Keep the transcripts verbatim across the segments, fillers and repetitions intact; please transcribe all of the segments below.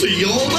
See y'all later.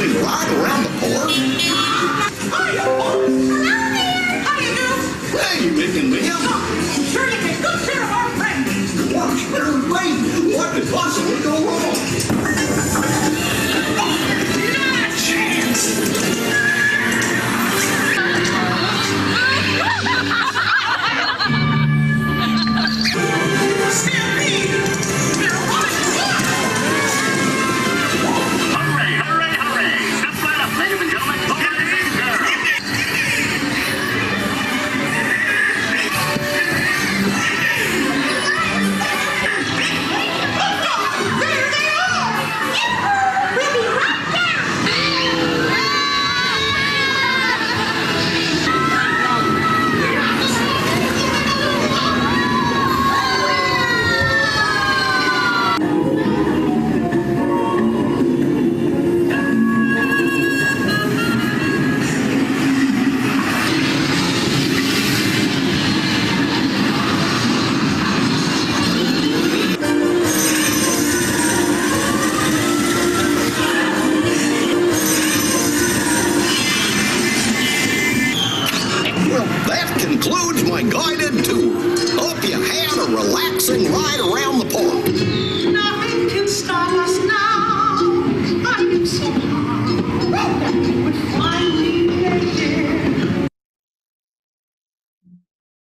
Ride around the park. Hiya, Bob. Hello there. How do you do? Well, you making me up. Oh, sure you can. Good care of our friends. Watch their lane. What could possibly go wrong? Not a chance. That concludes my guided tour. Hope you had a relaxing ride around.